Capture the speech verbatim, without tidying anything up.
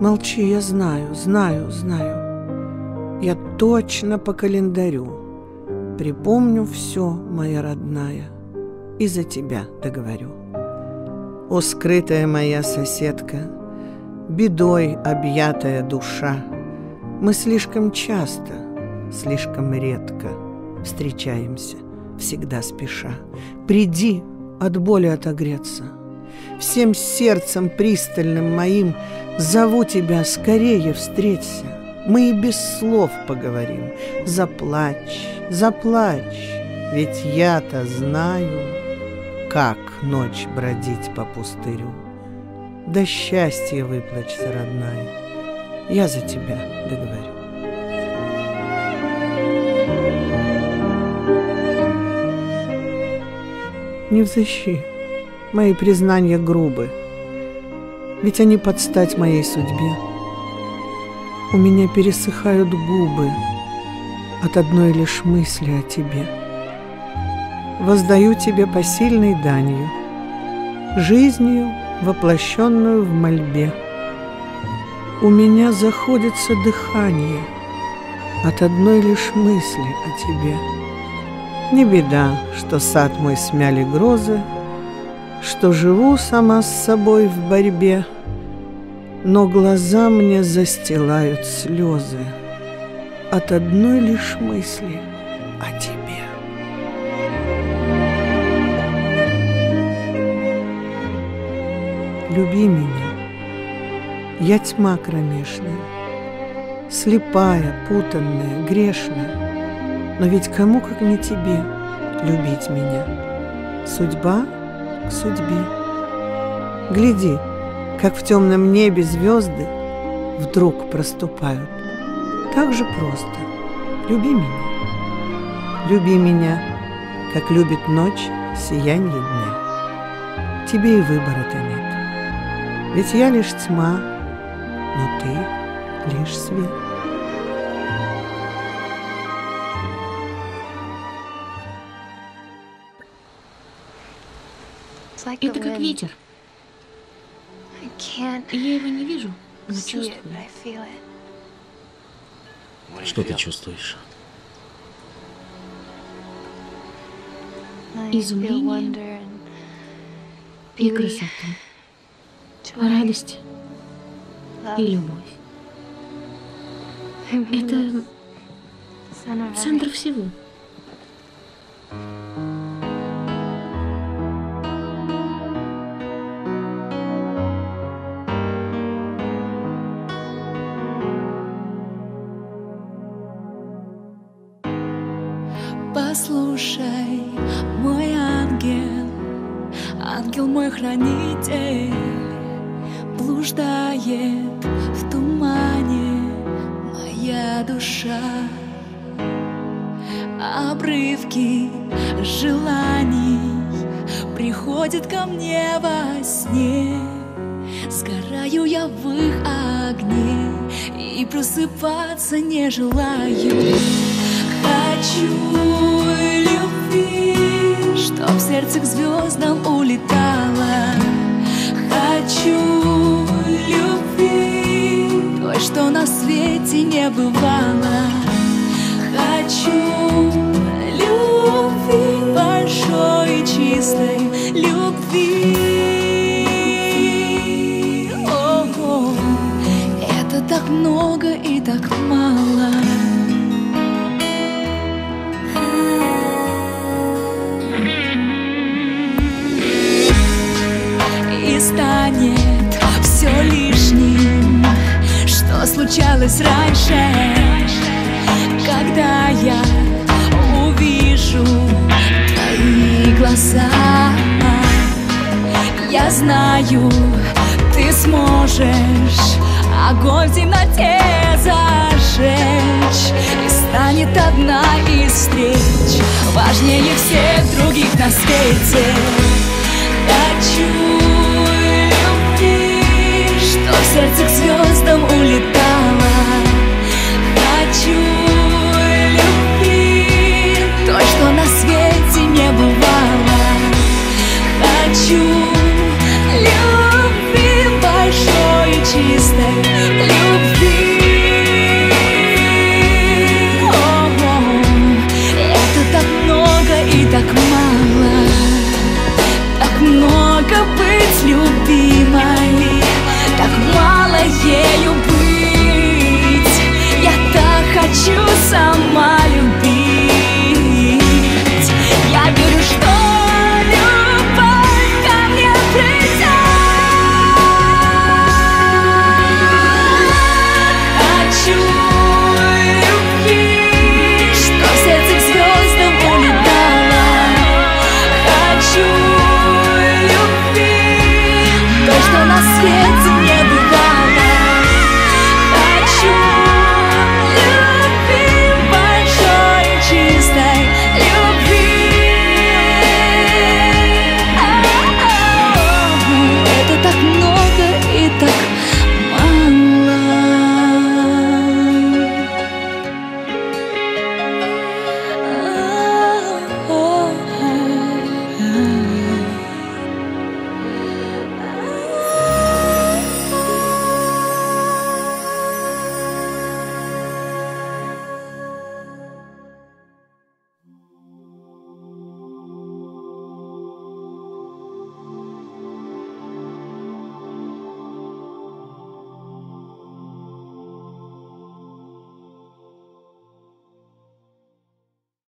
Молчи, я знаю, знаю, знаю. Я точно по календарю припомню все, моя родная, и за тебя договорю. О, скрытая моя соседка, бедой объятая душа, мы слишком часто, слишком редко встречаемся, всегда спеша. Приди от боли отогреться, всем сердцем пристальным моим зову тебя, скорее встреться. Мы и без слов поговорим. Заплачь, заплачь, ведь я-то знаю, как ночь бродить по пустырю. Да счастье выплачься, родная, я за тебя договорю. Не взыщи, мои признания грубы, ведь они под стать моей судьбе. У меня пересыхают губы от одной лишь мысли о тебе. Воздаю тебе посильной данью, жизнью, воплощенную в мольбе. У меня заходится дыхание от одной лишь мысли о тебе. Не беда, что сад мой смяли грозы, что живу сама с собой в борьбе, но глаза мне застилают слезы от одной лишь мысли о тебе. Люби меня, я тьма кромешная, слепая, путанная, грешная. Но ведь кому, как не тебе, любить меня? Судьба к судьбе. Гляди, как в темном небе звезды вдруг проступают. Так же просто. Люби меня. Люби меня, как любит ночь сиянье дня. Тебе и выбора-то нет. Ведь я лишь тьма, но ты лишь свет. Это как ветер. Я его не вижу, но чувствую. Что ты чувствуешь? Изумление и красоту, радость и любовь. Это центр всего. Послушай, мой ангел, ангел мой хранитель, блуждает в тумане моя душа. Обрывки желаний приходят ко мне во сне. Сгораю я в их огне и просыпаться не желаю. Хочу любви, чтоб сердце к звездам улетало. Хочу любви, той, что на свете не бывало. Хочу любви, большой и чистой любви. Ого, это так много и так мало. Станет все лишним, что случалось раньше, когда я увижу твои глаза. Я знаю, ты сможешь огонь в темноте зажечь, и станет одна из встреч важнее всех других на свете. Хочу любви, что в сердце к